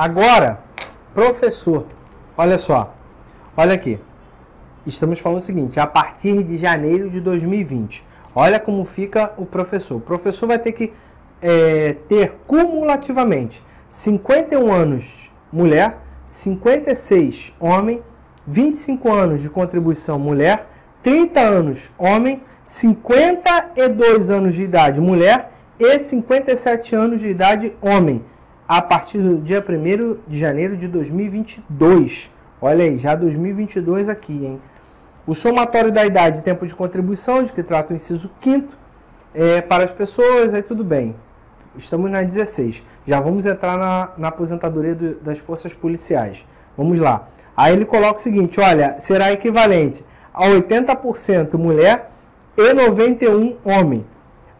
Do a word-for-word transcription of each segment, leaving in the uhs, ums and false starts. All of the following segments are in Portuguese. Agora, professor, olha só, olha aqui. Estamos falando o seguinte, a partir de janeiro de dois mil e vinte. Olha como fica o professor. O professor vai ter que é, ter cumulativamente cinquenta e um anos mulher, cinquenta e seis homem, vinte e cinco anos de contribuição mulher, trinta anos homem, cinquenta e dois anos de idade mulher e cinquenta e sete anos de idade homem. A partir do dia primeiro de janeiro de dois mil e vinte e dois. Olha aí, já dois mil e vinte e dois aqui, hein? O somatório da idade e tempo de contribuição, de que trata o inciso quinto, é, para as pessoas, aí tudo bem. Estamos na dezesseis. Já vamos entrar na, na aposentadoria do, das forças policiais. Vamos lá. Aí ele coloca o seguinte, olha, será equivalente a oitenta por cento mulher e noventa e um por cento homem.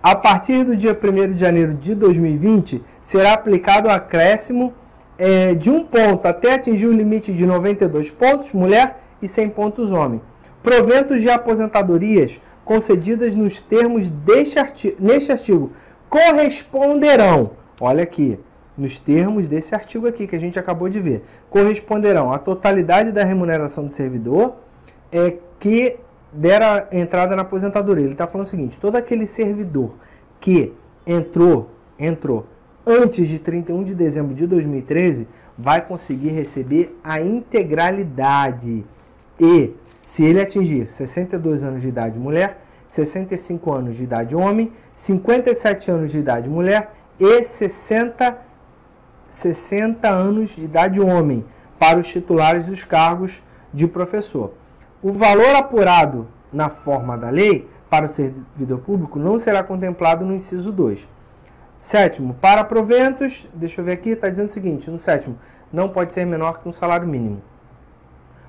A partir do dia primeiro de janeiro de dois mil e vinte, será aplicado o acréscimo é, de um ponto até atingir o limite de noventa e dois pontos mulher e cem pontos homem. Proventos de aposentadorias concedidas nos termos deste artigo, neste artigo corresponderão, olha aqui, nos termos desse artigo aqui que a gente acabou de ver, corresponderão à totalidade da remuneração do servidor é, que dera entrada na aposentadoria. Ele está falando o seguinte, todo aquele servidor que entrou, entrou antes de trinta e um de dezembro de dois mil e treze, vai conseguir receber a integralidade. E se ele atingir sessenta e dois anos de idade mulher, sessenta e cinco anos de idade homem, cinquenta e sete anos de idade mulher e sessenta anos de idade homem para os titulares dos cargos de professor. O valor apurado na forma da lei para o servidor público não será contemplado no inciso dois. Sétimo, para proventos, deixa eu ver aqui, está dizendo o seguinte, no sétimo, não pode ser menor que um salário mínimo.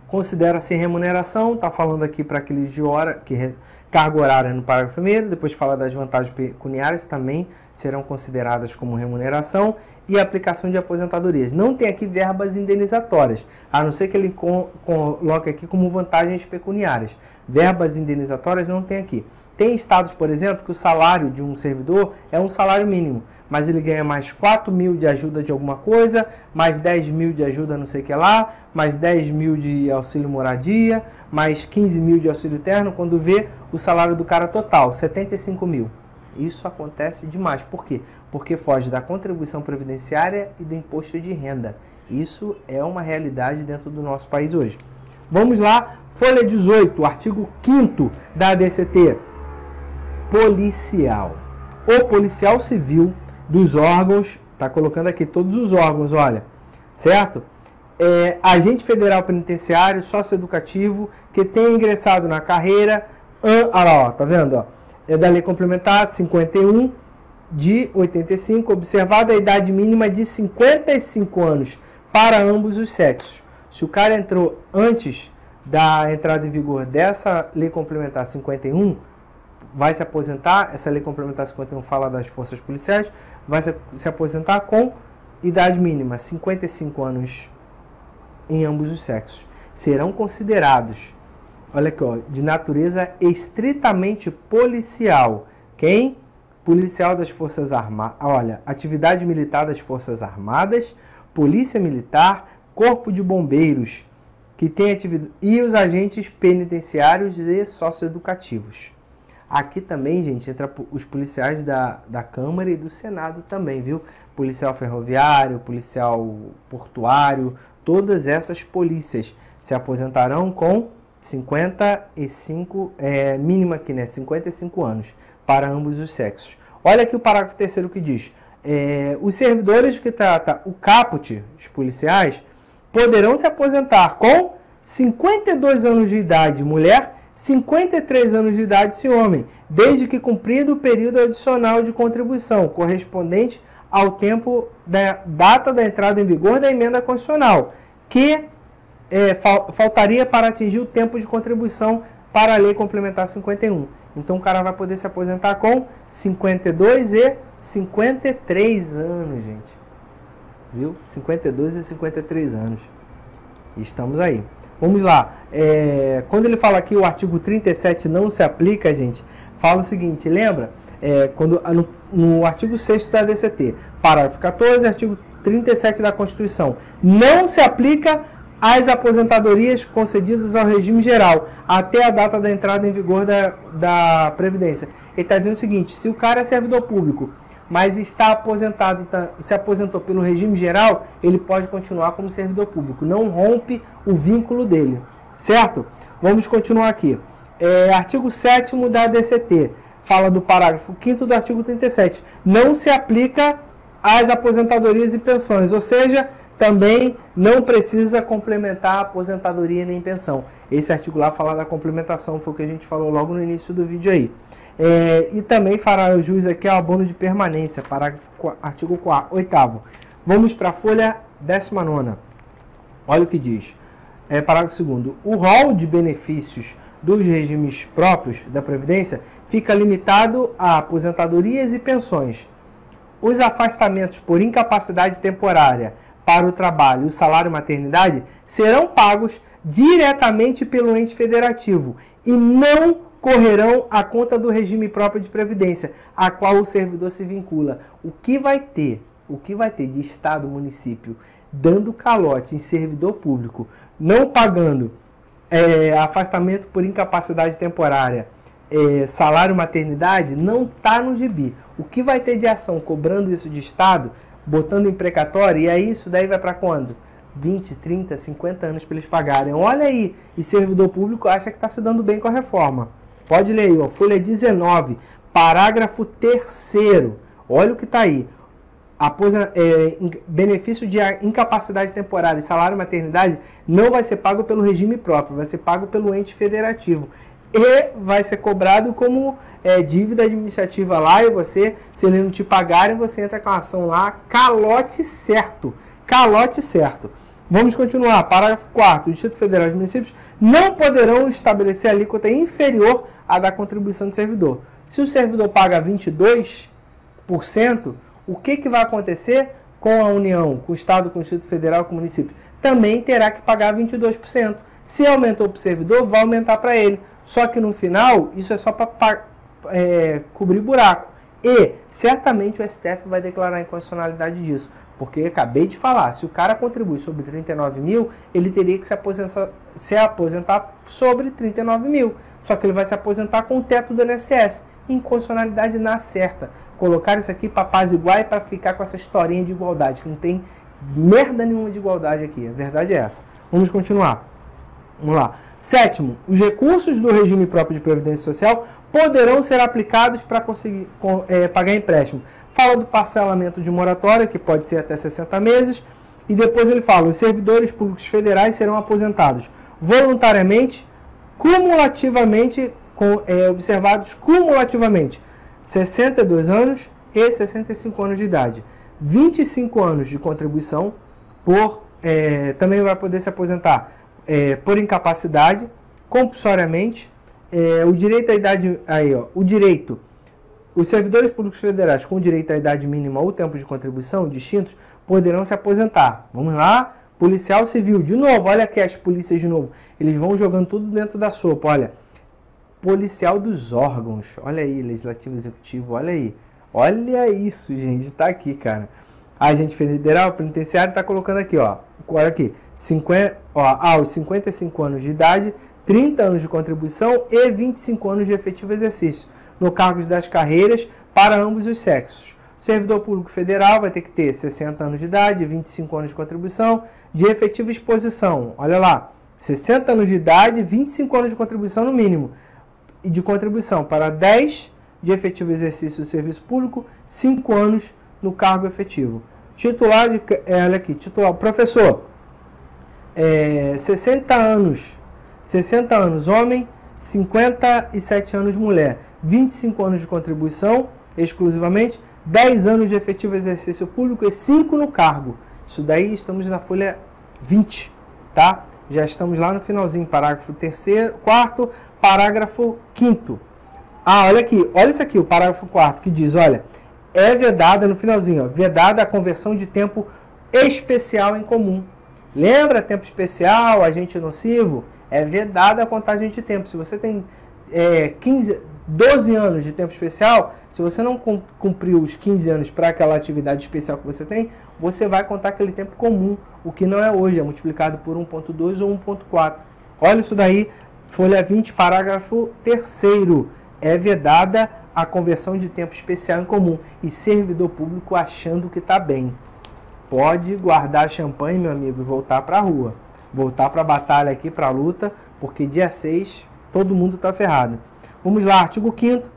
Considera-se remuneração, está falando aqui para aqueles de hora, que carga horária no parágrafo primeiro, depois fala das vantagens pecuniárias, também serão consideradas como remuneração, e aplicação de aposentadorias. Não tem aqui verbas indenizatórias, a não ser que ele coloque aqui como vantagens pecuniárias. Verbas indenizatórias não tem aqui. Tem estados, por exemplo, que o salário de um servidor é um salário mínimo, mas ele ganha mais quatro mil de ajuda de alguma coisa, mais dez mil de ajuda não sei o que lá, mais dez mil de auxílio moradia, mais quinze mil de auxílio terno, quando vê o salário do cara total, setenta e cinco mil. Isso acontece demais. Por quê? Porque foge da contribuição previdenciária e do imposto de renda. Isso é uma realidade dentro do nosso país hoje. Vamos lá, folha dezoito, artigo quinto da A D C T. Policial. O policial civil dos órgãos, está colocando aqui todos os órgãos, olha, certo? É, agente federal penitenciário, socioeducativo, que tenha ingressado na carreira, an, olha lá, ó, tá vendo, ó? É da lei complementar cinquenta e um de oitenta e cinco, observada a idade mínima de cinquenta e cinco anos para ambos os sexos. Se o cara entrou antes da entrada em vigor dessa lei complementar cinquenta e um, vai se aposentar, essa lei complementar cinquenta e um fala das forças policiais, vai se aposentar com idade mínima, cinquenta e cinco anos em ambos os sexos. Serão considerados... Olha aqui, ó, de natureza estritamente policial. Quem? Policial das Forças Armadas. Olha, atividade militar das Forças Armadas, Polícia Militar, Corpo de Bombeiros, que tem atividade. E os agentes penitenciários e socioeducativos. Aqui também, gente, entra os policiais da, da Câmara e do Senado também, viu? Policial ferroviário, policial portuário, todas essas polícias se aposentarão com cinquenta e cinco, é, mínima aqui, né? cinquenta e cinco anos para ambos os sexos. Olha aqui o parágrafo terceiro que diz: é, os servidores que trata o caput, os policiais, poderão se aposentar com cinquenta e dois anos de idade mulher, cinquenta e três anos de idade se homem, desde que cumprido o período adicional de contribuição correspondente ao tempo da data da entrada em vigor da emenda constitucional, que É, fal faltaria para atingir o tempo de contribuição para a lei complementar cinquenta e um. Então o cara vai poder se aposentar com cinquenta e dois e cinquenta e três anos, gente. Viu? cinquenta e dois e cinquenta e três anos. Estamos aí. Vamos lá. É, quando ele fala aqui o artigo trinta e sete não se aplica, gente, fala o seguinte, lembra? É, quando, no, no artigo sexto da A D C T, parágrafo quatorze, artigo trinta e sete da Constituição. Não se aplica às aposentadorias concedidas ao regime geral até a data da entrada em vigor da, da Previdência. Ele está dizendo o seguinte: se o cara é servidor público, mas está aposentado, tá, se aposentou pelo regime geral, ele pode continuar como servidor público. Não rompe o vínculo dele. Certo? Vamos continuar aqui. É, artigo sétimo da D C T. Fala do parágrafo quinto do artigo trinta e sete. Não se aplica às aposentadorias e pensões, ou seja, também não precisa complementar a aposentadoria nem pensão. Esse artigo lá fala da complementação, foi o que a gente falou logo no início do vídeo aí. É, e também fará o juiz aqui ao abono de permanência, parágrafo, artigo oitavo. Vamos para a folha décima nona. Olha o que diz. É, parágrafo segundo. O rol de benefícios dos regimes próprios da Previdência fica limitado a aposentadorias e pensões. Os afastamentos por incapacidade temporária para o trabalho e o salário maternidade serão pagos diretamente pelo ente federativo e não correrão à conta do regime próprio de Previdência, a qual o servidor se vincula. O que vai ter, o que vai ter de Estado, município, dando calote em servidor público, não pagando é, afastamento por incapacidade temporária, É, salário maternidade, não está no gibi. O que vai ter de ação cobrando isso de Estado, botando em precatório, e aí isso daí vai para quando? vinte, trinta, cinquenta anos para eles pagarem. Olha aí, e servidor público acha que está se dando bem com a reforma. Pode ler aí, ó, folha dezenove, parágrafo terceiro. Olha o que está aí. Após, é, benefício de incapacidade temporária e salário maternidade não vai ser pago pelo regime próprio, vai ser pago pelo ente federativo. E vai ser cobrado como é, dívida administrativa lá, e você, se eles não te pagarem, você entra com a ação lá, calote certo, calote certo. Vamos continuar, parágrafo quarto, o Distrito Federal e os municípios não poderão estabelecer alíquota inferior à da contribuição do servidor. Se o servidor paga vinte e dois por cento, o que, que vai acontecer com a União, com o Estado, com o Distrito Federal, com o município? Também terá que pagar vinte e dois por cento. Se aumentou para o servidor, vai aumentar para ele. Só que no final, isso é só para é, cobrir buraco. E, certamente, o S T F vai declarar a inconstitucionalidade disso. Porque, eu acabei de falar, se o cara contribui sobre trinta e nove mil, ele teria que se aposentar, se aposentar sobre trinta e nove mil. Só que ele vai se aposentar com o teto do I N S S. Inconstitucionalidade na certa. Colocar isso aqui para apaziguar e para ficar com essa historinha de igualdade, que não tem merda nenhuma de igualdade aqui. A verdade é essa. Vamos continuar. Vamos lá. Sétimo, os recursos do regime próprio de Previdência Social poderão ser aplicados para conseguir é, pagar empréstimo. Fala do parcelamento de moratória, que pode ser até sessenta meses, e depois ele fala, os servidores públicos federais serão aposentados voluntariamente, cumulativamente, com, é, observados cumulativamente, sessenta e dois anos e sessenta e cinco anos de idade. vinte e cinco anos de contribuição, por, é, também vai poder se aposentar. É, por incapacidade, compulsoriamente, é, o direito à idade, aí, ó, o direito, os servidores públicos federais com direito à idade mínima ou tempo de contribuição distintos poderão se aposentar. Vamos lá, policial civil, de novo, olha aqui as polícias de novo, eles vão jogando tudo dentro da sopa, olha, policial dos órgãos, olha aí, legislativo, executivo, olha aí, olha isso, gente, tá aqui, cara. A gente federal, penitenciário, tá colocando aqui, ó, olha aqui, cinquenta, ó, aos cinquenta e cinco anos de idade, trinta anos de contribuição e vinte e cinco anos de efetivo exercício, no cargo das carreiras para ambos os sexos. O servidor público federal vai ter que ter sessenta anos de idade, vinte e cinco anos de contribuição, de efetiva exposição, olha lá, sessenta anos de idade, vinte e cinco anos de contribuição no mínimo, e de contribuição para dez de efetivo exercício do serviço público, cinco anos no cargo efetivo. Titular, de, é, olha aqui, titular, professor, É, sessenta anos homem, cinquenta e sete anos mulher, vinte e cinco anos de contribuição exclusivamente, dez anos de efetivo exercício público e cinco no cargo. Isso daí estamos na folha vinte, tá? Já estamos lá no finalzinho, parágrafo terceiro, quarto, parágrafo quinto. Ah, olha aqui, olha isso aqui, o parágrafo quarto que diz, olha, é vedada no finalzinho, ó, vedada a conversão de tempo especial em comum. Lembra tempo especial, agente nocivo? É vedada a contagem de tempo. Se você tem é, 15, doze anos de tempo especial, se você não cumpriu os quinze anos para aquela atividade especial que você tem, você vai contar aquele tempo comum, o que não é hoje, é multiplicado por um ponto dois ou um ponto quatro. Olha isso daí, folha vinte, parágrafo terceiro. É vedada a conversão de tempo especial em comum e servidor público achando que está bem. Pode guardar champanhe, meu amigo, e voltar para a rua. Voltar para a batalha aqui, para a luta, porque dia seis todo mundo está ferrado. Vamos lá, artigo quinto.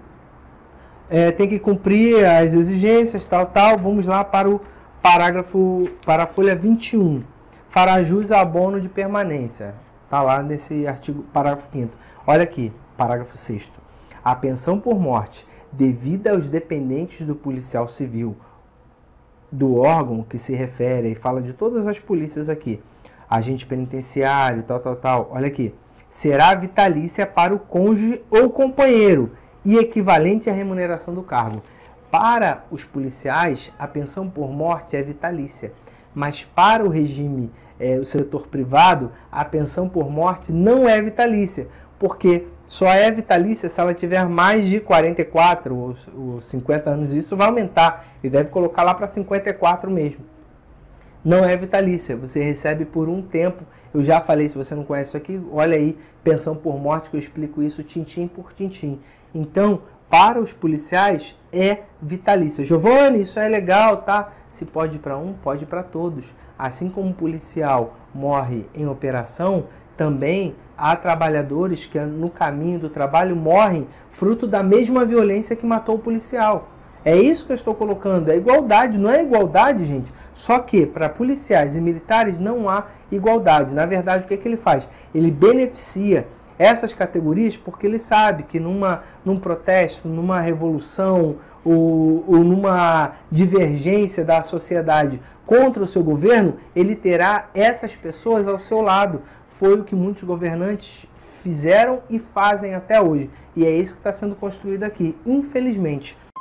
É, tem que cumprir as exigências, tal, tal. Vamos lá para o parágrafo, para a folha vinte e um. Fará jus a abono de permanência. Está lá nesse artigo, parágrafo quinto. Olha aqui, parágrafo sexto. A pensão por morte devida aos dependentes do policial civil, do órgão que se refere, e fala de todas as polícias aqui, agente penitenciário, tal, tal, tal, olha aqui, será vitalícia para o cônjuge ou companheiro e equivalente à remuneração do cargo. Para os policiais, a pensão por morte é vitalícia, mas para o regime, é, o setor privado, a pensão por morte não é vitalícia, porque só é vitalícia se ela tiver mais de quarenta e quatro ou cinquenta anos. Isso vai aumentar e deve colocar lá para cinquenta e quatro mesmo. Não é vitalícia, você recebe por um tempo. Eu já falei, se você não conhece isso aqui, olha aí, pensão por morte, que eu explico isso tintim por tintim. Então, para os policiais, é vitalícia. Giovanni, isso é legal, tá? Se pode para um, pode para todos. Assim como um policial morre em operação, também há trabalhadores que no caminho do trabalho morrem fruto da mesma violência que matou o policial. É isso que eu estou colocando, é igualdade, não é igualdade, gente? Só que para policiais e militares não há igualdade. Na verdade, o que é que ele faz? Ele beneficia essas categorias porque ele sabe que numa, num protesto, numa revolução ou, ou numa divergência da sociedade contra o seu governo, ele terá essas pessoas ao seu lado. Foi o que muitos governantes fizeram e fazem até hoje. E é isso que está sendo construído aqui, infelizmente.